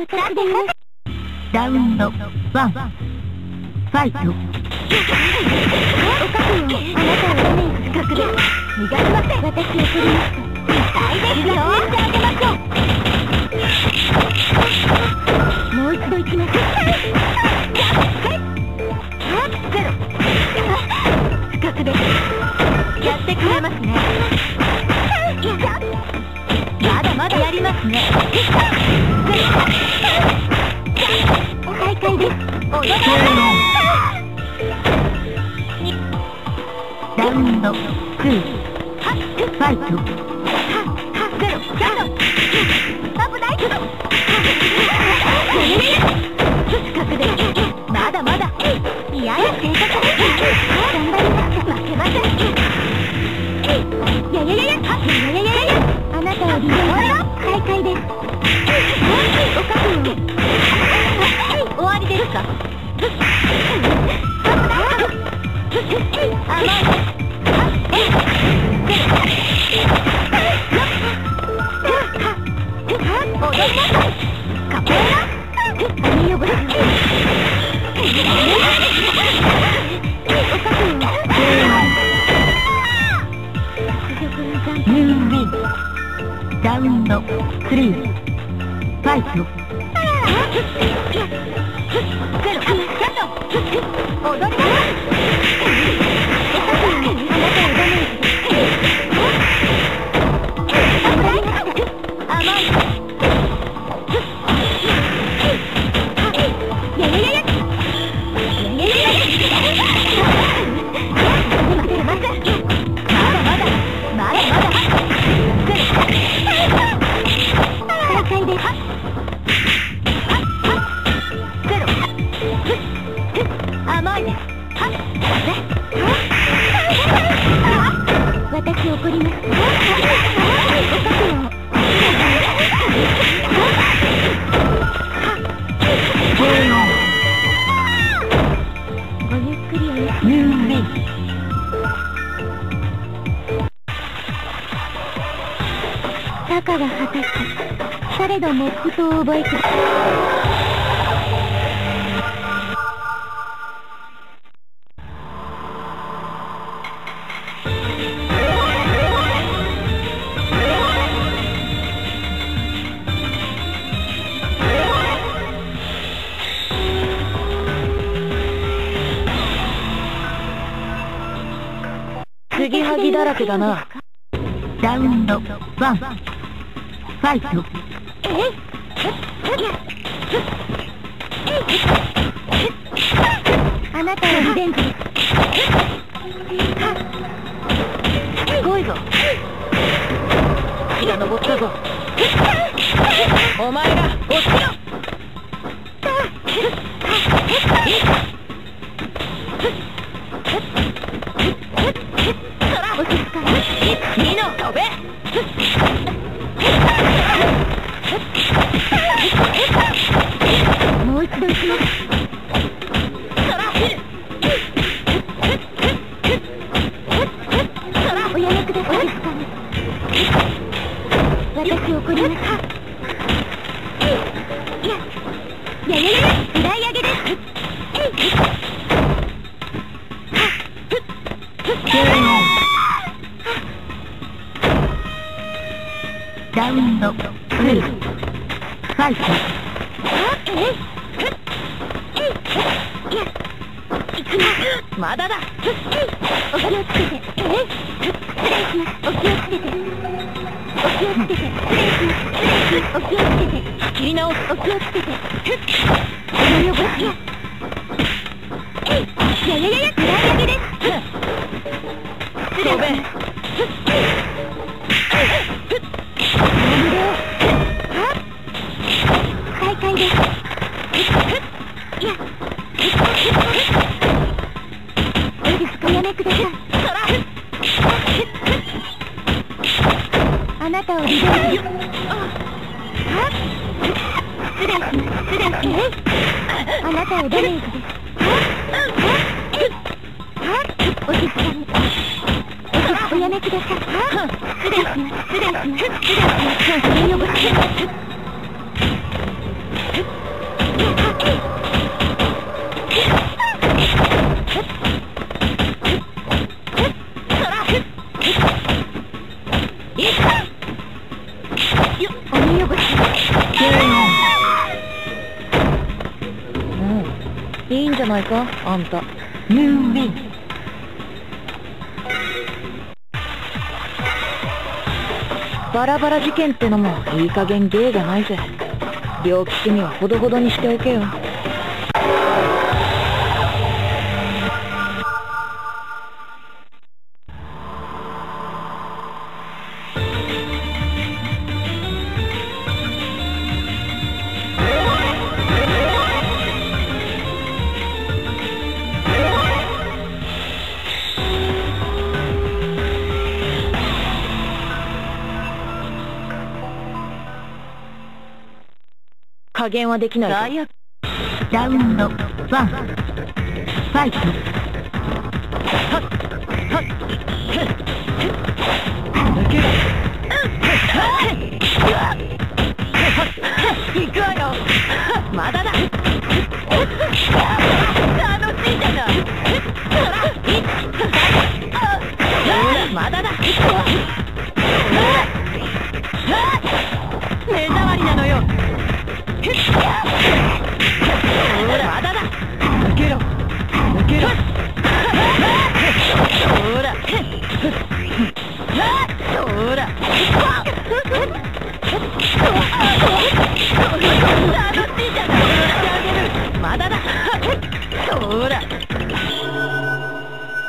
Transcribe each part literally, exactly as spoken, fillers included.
ラウンドワンファイト。おかしいよ、あなたはダメージ確認逃がしません。私を取りました。もう一度行きます。不覚です。やってくれますね。まだまだやりますね。再開です。お願いします。ラウンドツーファイト。危ないけど。不覚です。まだまだ。いやいや正確。頑張ります。負けません。いやいやいやいやいやいやあなたはリベンジ再開です。おかしいよ。終わりですか。甘い。踊りなさい。カポエラ髪汚れ。おかしいよ。ラウンドスリーファイト。踊ります。私怒ります。おかしいよ。ごゆっくりおやすみなさい。たかが果たしたされどもことを覚えて継ぎはぎだらけだな。ラウンドワンファイト。あなたはリベンジ。すごいぞ。火が昇ったぞ。お前が落ちろ。もう一度行きます。おやめください。私怒ります。いやいやいや歌い上げです。ラウンドスリーファイト。まだだ。お気をつけて。失礼します。お気をつけて。お気をつけて。失礼します。お気をつけて。切り直す。お気をつけて。おのぼらしや。いやいやいやいや。暗いだけです。失礼します。再開です。いや。おやめください。あなたをリベンジ。失礼します。失礼します。あなたをダメージです。お静かに。おやめください。失礼します。失礼します。失礼します。いいんじゃないか、あんた。入院。バラバラ事件ってのもいい加減芸がないぜ。両利きにはほどほどにしておけよ。加減はできないぞ。ラウンドワン、ファイト。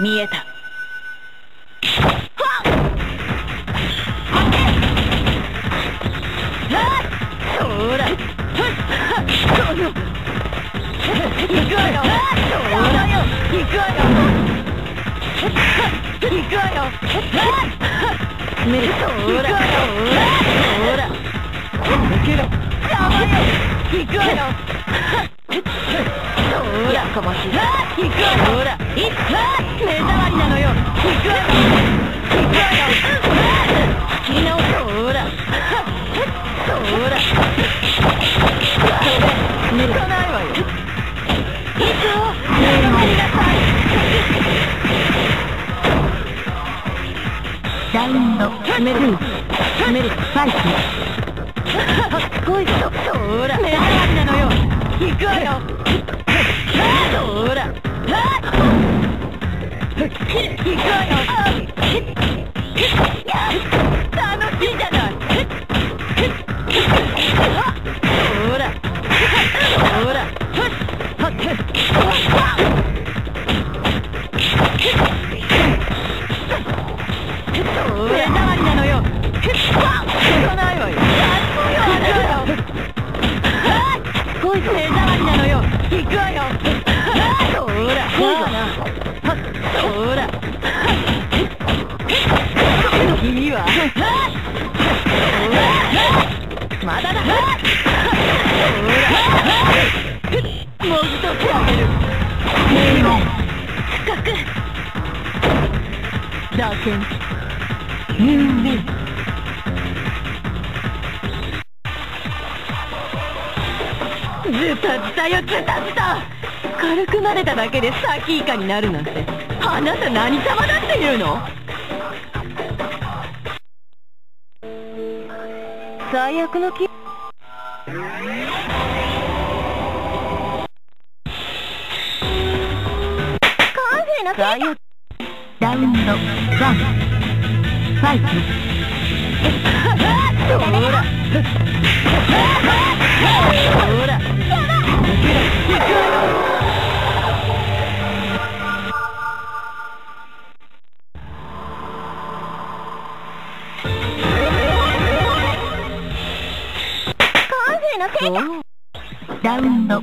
見えた。やかましい。目障りなのよ。行くわよ。行くわよ。仕切り直そう。ほら。ほら。それで、抜かないわよ。行くよ。やめなさい。ラウンド、メル、メル、ファイト。こいつと、ほら。目障りなのよ。行くわよ。ほら。行くわよ。楽しいじゃない。ほらほら手触りなのよ。行かないわよ。行くわよ。手触りなのよ。行くわよ。ほら君はまだだ。もう一つあげる。名門深く打線入念。ズタズタよ、ズタズタ。軽くなれただけで先以下になるなんて、あなた何様だって言うの。最悪の気。最悪。ラウンドワン、ファイト。ほら。ほら。ラウンドワン、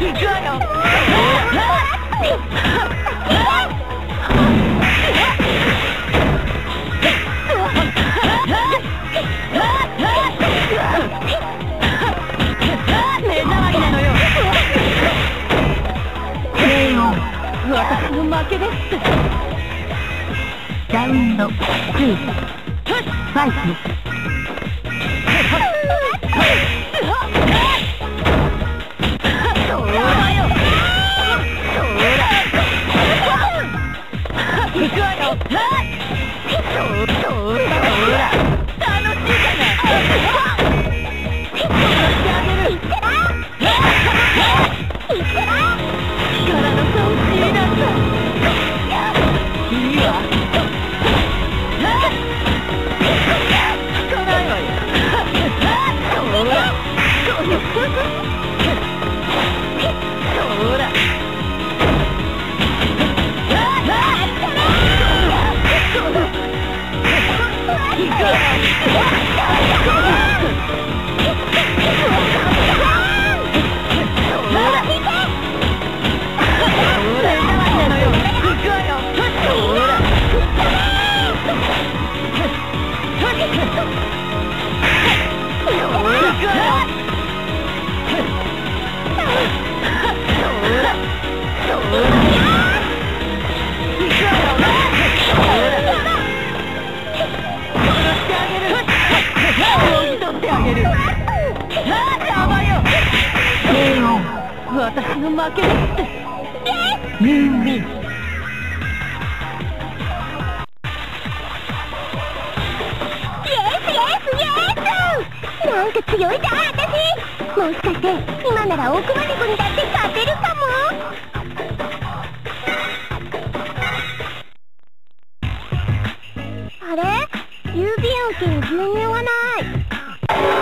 私の負けです。ラウンドツーファイト。私の負けです。ミンミンなんか強いだ私。もしかして今なら大熊猫にだって勝てるかも。あれ、郵便受けに牛乳がない。